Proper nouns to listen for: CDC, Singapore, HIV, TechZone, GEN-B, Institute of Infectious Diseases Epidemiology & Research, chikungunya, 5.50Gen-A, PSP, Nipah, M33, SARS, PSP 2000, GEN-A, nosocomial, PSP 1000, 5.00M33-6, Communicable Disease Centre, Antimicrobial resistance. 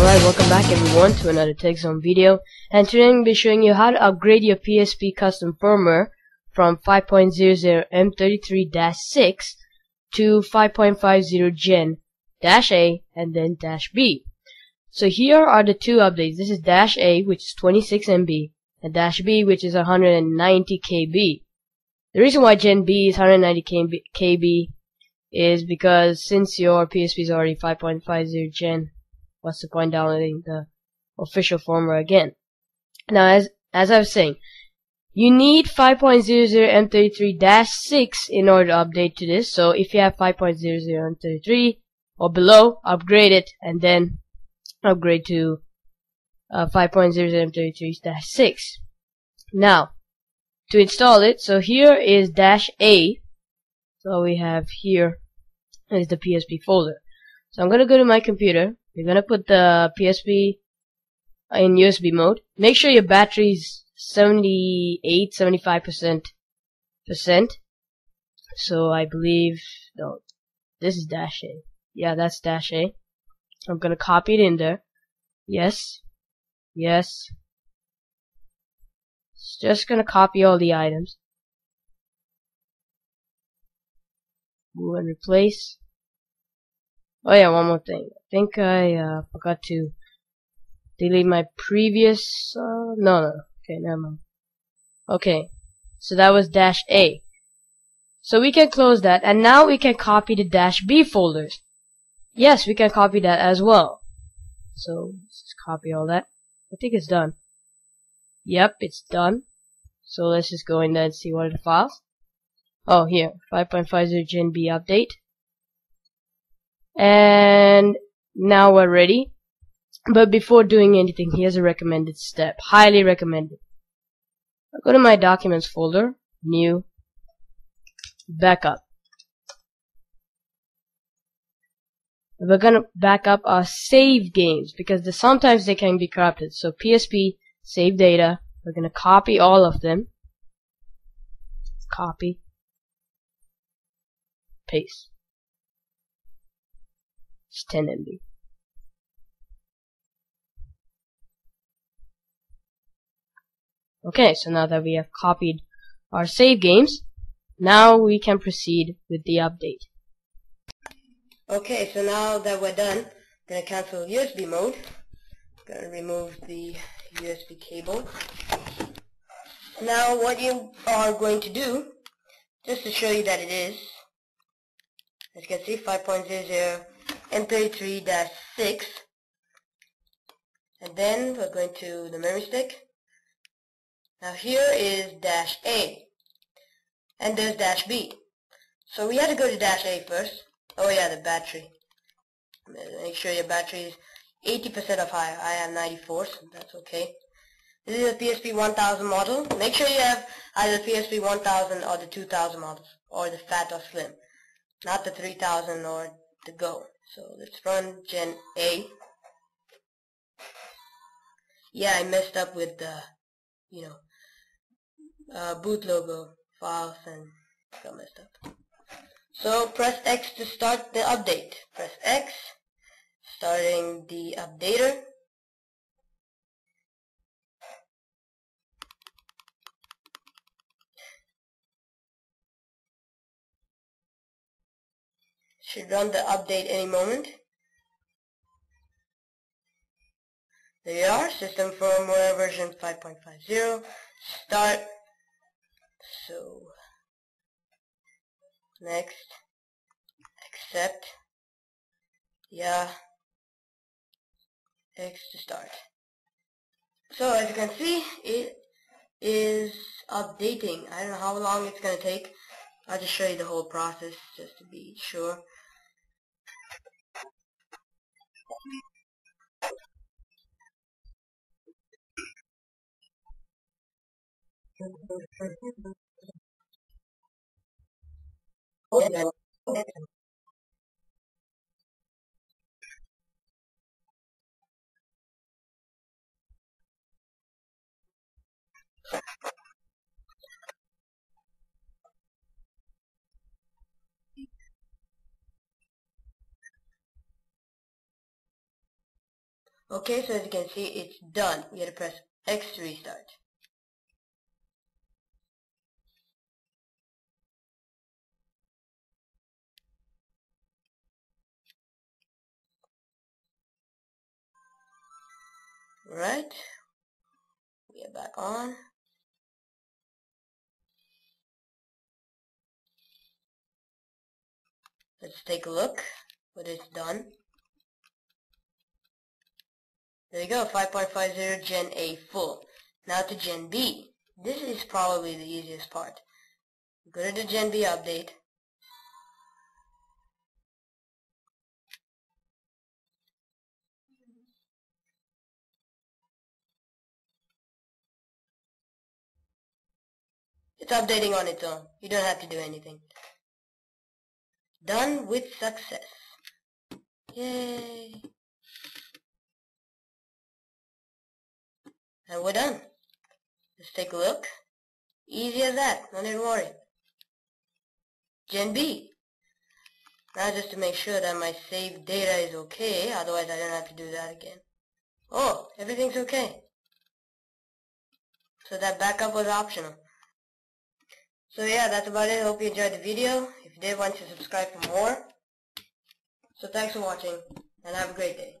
Alright, welcome back everyone to another TechZone video, and today I'm going to be showing you how to upgrade your PSP custom firmware from 5.00M33-6 to 5.50Gen-A and then -B. So here are the two updates. This is -A, which is 26 MB, and -B, which is 190 KB. The reason why Gen B is 190 KB is because since your PSP is already 5.50 Gen, what's the point downloading the official firmware again? Now, as I was saying, you need 5.00M33-6 in order to update to this. So if you have 5.00M33 or below, upgrade it and then upgrade to 5.00M33-6. Now, to install it, so here is -A. So we have here is the PSP folder. So I'm going to go to my computer. We're going to put the PSP in USB mode. Make sure your battery's 75%. So I believe, no, this is -A. Yeah, that's -A. I'm going to copy it in there. Yes. Yes. Just gonna copy all the items. Move and replace. Oh yeah, one more thing. I think I forgot to delete my previous. No. Okay, never mind. Okay, so that was -A. So we can close that, and now we can copy the -B folders. Yes, we can copy that as well. So let's just copy all that. I think it's done. Yep, it's done. So let's just go in there and see what are the files. Oh, here, 5.50Gen-B update. And now we're ready. But before doing anything, here's a recommended step. Highly recommended. I'll go to my documents folder, new, backup. We're gonna back up our save games because sometimes they can be corrupted. So PSP save data. We're going to copy all of them. Copy. Paste. It's 10 MB. Okay, so now that we have copied our save games, now we can proceed with the update. Okay, so now that we're done, I'm going to cancel USB mode. I'm going to remove the USB cable. Now what you are going to do, just to show you that it is, as you can see, 5.00M33-6, and then we're going to the memory stick. Now here is -A, and there's -B. So we had to go to -A first. Oh yeah, the battery. Make sure your battery is 80% or higher. I have 94, so that's okay. This is a PSP 1000 model. Make sure you have either PSP 1000 or the 2000 models, or the fat or slim, not the 3000 or the Go. So let's run Gen A. Yeah, I messed up with the, boot logo files and got messed up. So press X to start the update. Press X. Starting the updater. Should run the update any moment. There you are, system firmware version 5.50. Start. So next. Accept. Yeah. X to start. So as you can see, it is updating. I don't know how long it's going to take. I'll just show you the whole process just to be sure. Okay, so as you can see, it's done. You gotta press X to restart. Right, we are back on. Let's take a look what it's done. There you go, 5.50 Gen A full. Now to Gen B. This is probably the easiest part. Go to the Gen B update. It's updating on its own. You don't have to do anything. Done with success. Yay! And we're done. Let's take a look. Easy as that. Don't even worry. Gen B. Now just to make sure that my saved data is okay. Otherwise I don't have to do that again. Oh, everything's okay. So that backup was optional. So yeah, that's about it. Hope you enjoyed the video. If you did, why don't you subscribe for more. So thanks for watching, and have a great day.